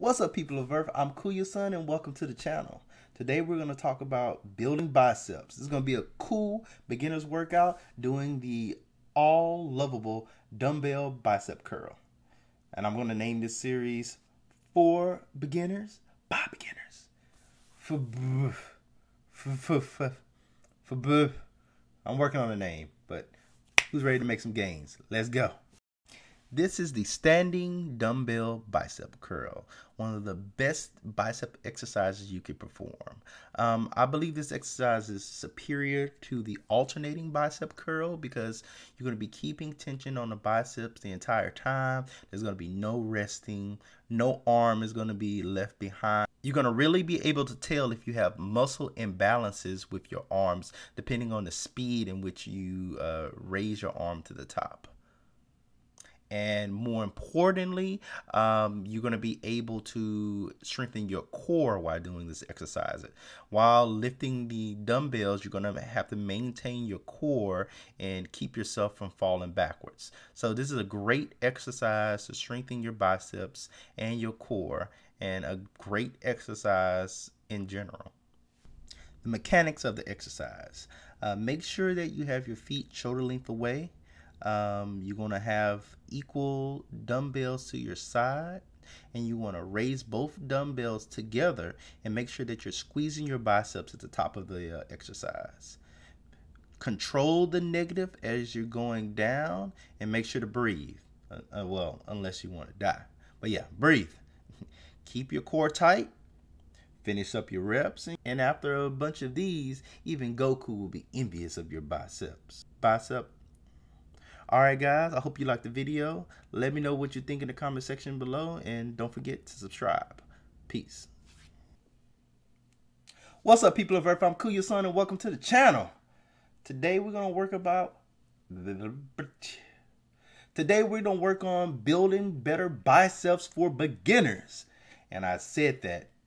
What's up, people of Earth? I'm Kuyo-san, and welcome to the channel. Today we're going to talk about building biceps. This is going to be a cool beginner's workout doing the all lovable dumbbell bicep curl. And I'm going to name this series For Beginners by Beginners. I'm working on a name, but who's ready to make some gains? Let's go. This is the standing dumbbell bicep curl, one of the best bicep exercises you could perform. I believe this exercise is superior to the alternating bicep curl because you're going to be keeping tension on the biceps the entire time. There's going to be no resting. No arm is going to be left behind. You're going to really be able to tell if you have muscle imbalances with your arms, depending on the speed in which you raise your arm to the top. And more importantly, you're going to be able to strengthen your core while doing this exercise. While lifting the dumbbells, you're going to have to maintain your core and keep yourself from falling backwards. So this is a great exercise to strengthen your biceps and your core, and a great exercise in general. The mechanics of the exercise. Make sure that you have your feet shoulder length away. You're going to have equal dumbbells to your side, and you want to raise both dumbbells together and make sure that you're squeezing your biceps at the top of the exercise. Control the negative as you're going down and make sure to breathe. Well, unless you want to die. But yeah, breathe. Keep your core tight. Finish up your reps, and after a bunch of these, even Goku will be envious of your biceps. Alright guys, I hope you liked the video. Let me know what you think in the comment section below, and don't forget to subscribe. Peace. What's up, people of Earth? I'm Kuyo-san, and welcome to the channel. Today we're going to work on building better biceps for beginners. And I said that